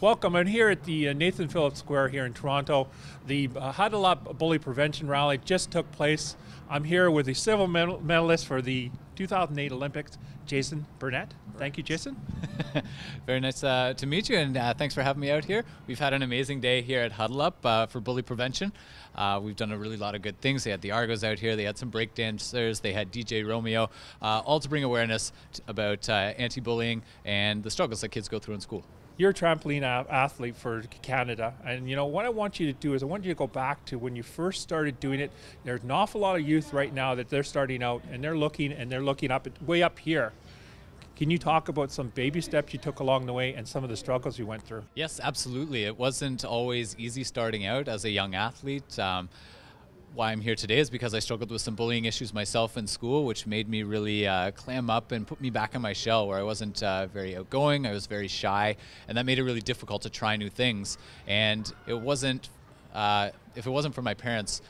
Welcome. I'm here at the Nathan Phillips Square here in Toronto. The Huddle Up Bully Prevention Rally just took place. I'm here with the silver medalist for the 2008 Olympics, Jason Burnett. Thank you, Jason. Very nice to meet you, and thanks for having me out here. We've had an amazing day here at Huddle Up for bully prevention. We've done a really lot of good things. They had the Argos out here, they had some break dancers, they had DJ Romeo, all to bring awareness about anti-bullying and the struggles that kids go through in school. You're a trampoline athlete for Canada, and you know what I want you to do is I want you to go back to when you first started doing it. There's an awful lot of youth right now that they're starting out and they're looking up way up here. Can you talk about some baby steps you took along the way and some of the struggles you went through? Yes, absolutely. It wasn't always easy starting out as a young athlete. Why I'm here today is because I struggled with some bullying issues myself in school, which made me really clam up and put me back in my shell, where I wasn't very outgoing, I was very shy, and that made it really difficult to try new things. And it wasn't, if it wasn't for my parents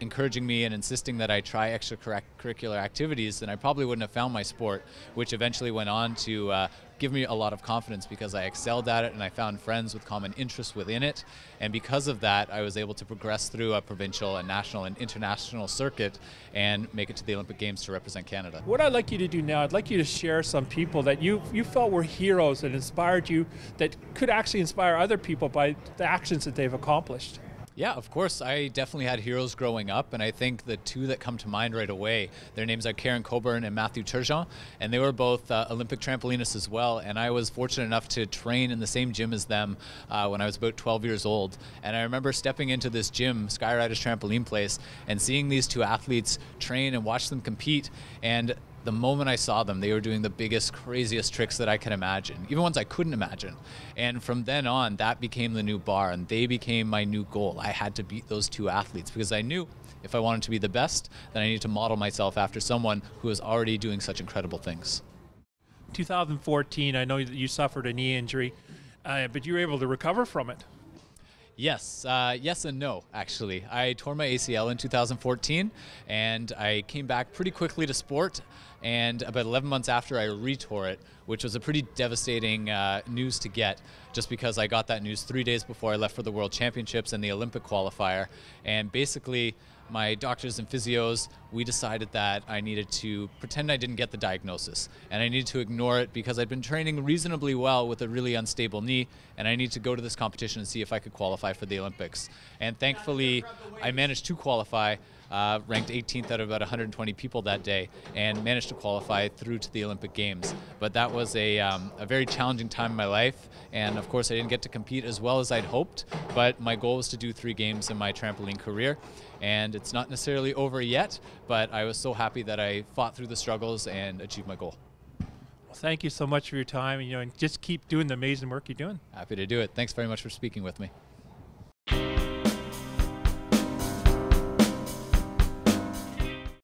encouraging me and insisting that I try extracurricular activities, then I probably wouldn't have found my sport, which eventually went on to give me a lot of confidence because I excelled at it and I found friends with common interests within it. And because of that, I was able to progress through a provincial and national and international circuit and make it to the Olympic Games to represent Canada. What I'd like you to do now, I'd like you to share some people that you felt were heroes that inspired you, that could actually inspire other people by the actions that they've accomplished. Yeah, of course. I definitely had heroes growing up, and I think the two that come to mind right away, their names are Karen Cockburn and Matthew Turgeon, and they were both Olympic trampolinists as well, and I was fortunate enough to train in the same gym as them when I was about 12 years old. And I remember stepping into this gym, Skyriders Trampoline Place, and seeing these two athletes train and watch them compete, and the moment I saw them, they were doing the biggest, craziest tricks that I could imagine, even ones I couldn't imagine. And from then on, that became the new bar, and they became my new goal. I had to beat those two athletes because I knew if I wanted to be the best, then I needed to model myself after someone who was already doing such incredible things. 2014, I know that you suffered a knee injury, but you were able to recover from it. Yes, yes and no, actually. I tore my ACL in 2014, and I came back pretty quickly to sport, and about 11 months after I re-tore it, which was a pretty devastating news to get, just because I got that news 3 days before I left for the World Championships and the Olympic qualifier. And basically, my doctors and physios, we decided that I needed to pretend I didn't get the diagnosis, and I needed to ignore it because I'd been training reasonably well with a really unstable knee, and I needed to go to this competition and see if I could qualify for the Olympics. And thankfully, I managed to qualify, ranked 18th out of about 120 people that day, and managed to qualify through to the Olympic Games. But that was a very challenging time in my life, and of course I didn't get to compete as well as I'd hoped, but my goal was to do 3 games in my trampoline career, and it's not necessarily over yet, but I was so happy that I fought through the struggles and achieved my goal. Well, thank you so much for your time, and just keep doing the amazing work you're doing. Happy to do it. Thanks very much for speaking with me.